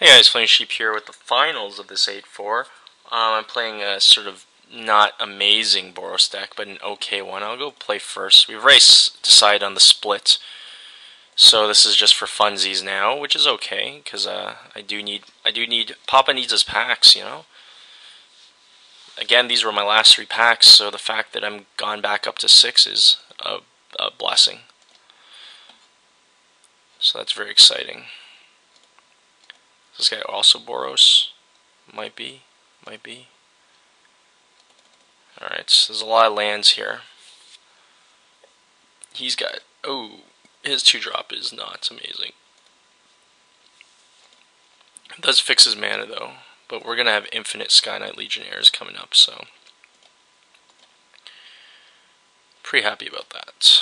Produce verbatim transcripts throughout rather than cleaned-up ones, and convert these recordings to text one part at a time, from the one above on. Hey guys, Flaming Sheep here with the finals of this eight four. Um, I'm playing a sort of not amazing Boros deck, but an okay one. I'll go play first. We've already decided on the split, so this is just for funsies now, which is okay because uh, I do need I do need Papa needs his packs, you know. Again, these were my last three packs, so the fact that I'm gone back up to six is a, a blessing. So that's very exciting. This guy also Boros, might be, might be. Alright, so there's a lot of lands here. He's got, oh, his two drop is not amazing. It does fix his mana though, but we're going to have infinite Sky Knight Legionnaires coming up, so. Pretty happy about that.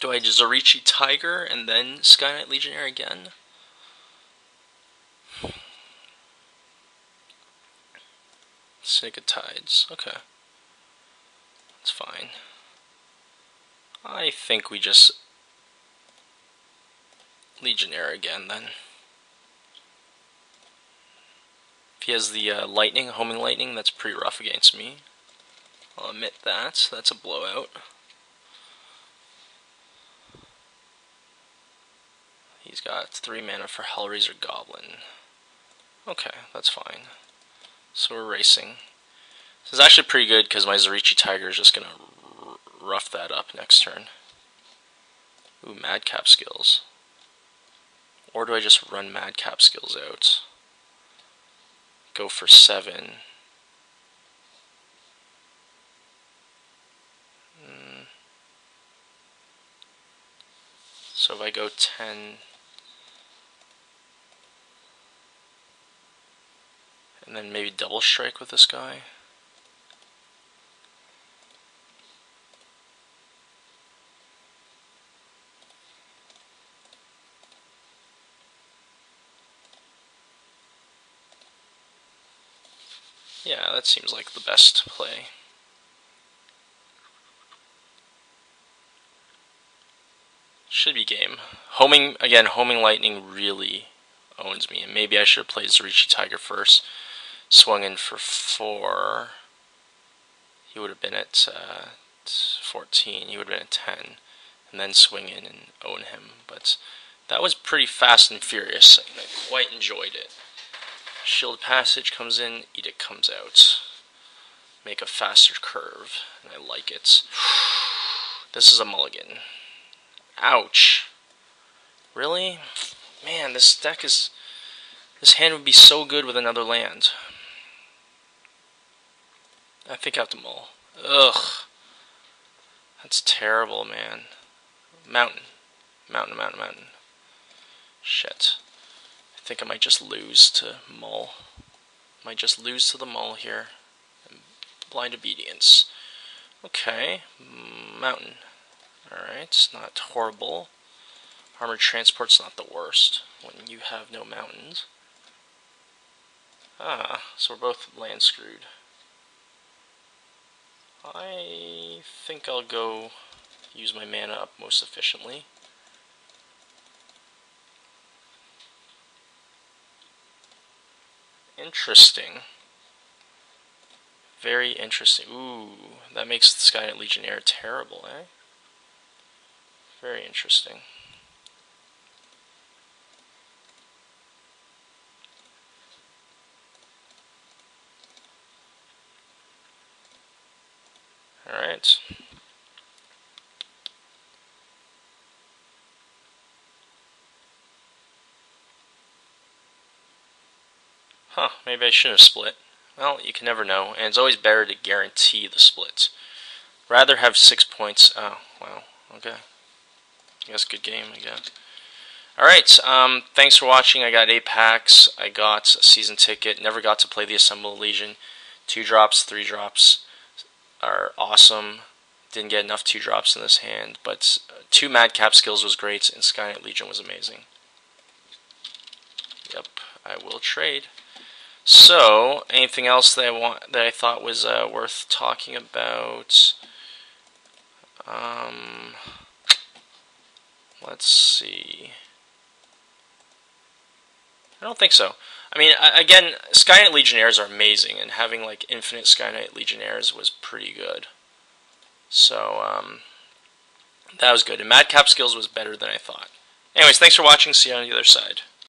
Do I Zorichi Tiger and then Sky Knight Legionnaire again? Sick of Tides. Okay. That's fine. I think we just Legionnaire again then. If he has the uh, Lightning, Homing Lightning, that's pretty rough against me. I'll admit that. That's a blowout. He's got three mana for Hellraiser Goblin. Okay, that's fine. So we're racing. This is actually pretty good because my Zorichi Tiger is just going to rough that up next turn. Ooh, Madcap Skills. Or do I just run Madcap Skills out? Go for seven. Mm. So if I go ten... and then maybe double strike with this guy. Yeah, that seems like the best play. Should be game. Homing, again, Homing Lightning really owns me, and maybe I should have played Zorichi Tiger first. Swung in for four, he would have been at uh, fourteen, he would have been at ten, and then swing in and own him. But that was pretty fast and furious, and I quite enjoyed it. Shield Passage comes in, Edict comes out. Make a faster curve, and I like it. This is a mulligan. Ouch. Really? Man, this deck is... this hand would be so good with another land. I think I have to mull. Ugh. That's terrible, man. Mountain. Mountain, mountain, mountain. Shit. I think I might just lose to mull. Might just lose to the mull here. Blind obedience. Okay. Mountain. Alright, it's not horrible. Armored transport's not the worst when you have no mountains. Ah, so we're both land screwed. I think I'll go use my mana up most efficiently. Interesting. Very interesting. Ooh, that makes the Sky Knight Legionnaire terrible, eh? Very interesting. Alright. Huh, maybe I shouldn't have split. Well, you can never know, and it's always better to guarantee the split. Rather have six points. Oh, wow, okay. I guess good game, I guess. Alright, um, thanks for watching. I got eight packs. I got a season ticket. Never got to play the Assemble the Legion. Two drops, three drops. Are awesome. Didn't get enough two drops in this hand, but two Madcap Skills was great, and Sky Knight Legion was amazing. Yep, I will trade. So, anything else that I want that I thought was uh, worth talking about? Um, let's see. I don't think so. I mean, again, Sky Knight Legionnaires are amazing, and having like infinite Sky Knight Legionnaires was pretty good. So um, that was good, and Madcap Skills was better than I thought. Anyways, thanks for watching. See you on the other side.